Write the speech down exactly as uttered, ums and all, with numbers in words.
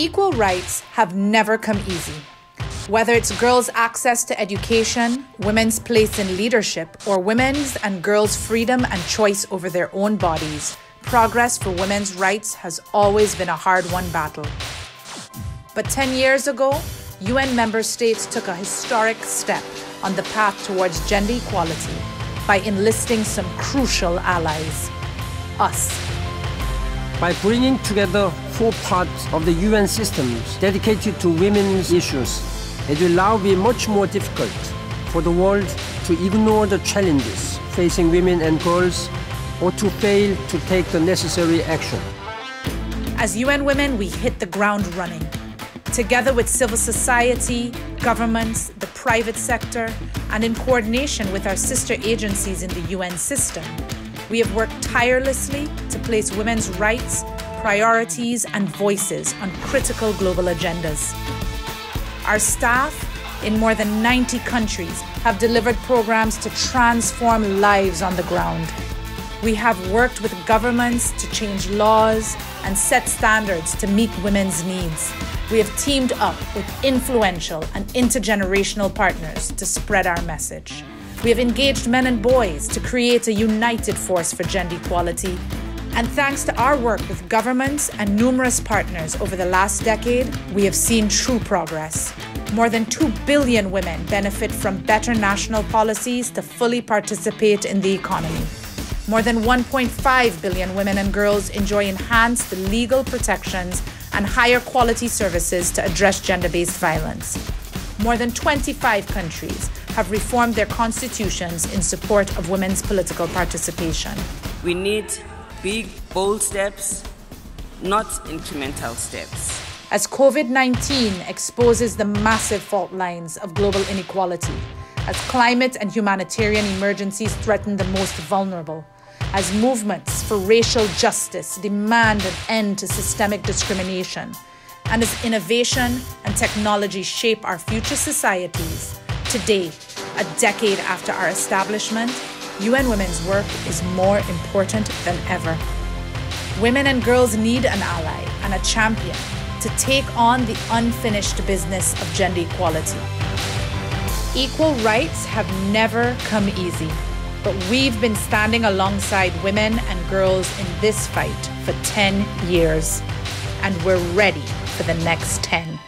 Equal rights have never come easy. Whether it's girls' access to education, women's place in leadership, or women's and girls' freedom and choice over their own bodies, progress for women's rights has always been a hard-won battle. But ten years ago, U N member states took a historic step on the path towards gender equality by enlisting some crucial allies, us. By bringing together four parts of the U N systems dedicated to women's issues, it will now be much more difficult for the world to ignore the challenges facing women and girls or to fail to take the necessary action. As U N Women, we hit the ground running. Together with civil society, governments, the private sector, and in coordination with our sister agencies in the U N system, we have worked tirelessly to place women's rights, priorities, and voices on critical global agendas. Our staff in more than ninety countries have delivered programs to transform lives on the ground. We have worked with governments to change laws and set standards to meet women's needs. We have teamed up with influential and intergenerational partners to spread our message. We have engaged men and boys to create a united force for gender equality. And thanks to our work with governments and numerous partners over the last decade, we have seen true progress. More than two billion women benefit from better national policies to fully participate in the economy. More than one point five billion women and girls enjoy enhanced legal protections and higher quality services to address gender-based violence. More than twenty-five countries have reformed their constitutions in support of women's political participation. We need big, bold steps, not incremental steps. As COVID nineteen exposes the massive fault lines of global inequality, as climate and humanitarian emergencies threaten the most vulnerable, as movements for racial justice demand an end to systemic discrimination, and as innovation and technology shape our future societies, today, a decade after our establishment, U N Women's work is more important than ever. Women and girls need an ally and a champion to take on the unfinished business of gender equality. Equal rights have never come easy, but we've been standing alongside women and girls in this fight for ten years, and we're ready for the next ten.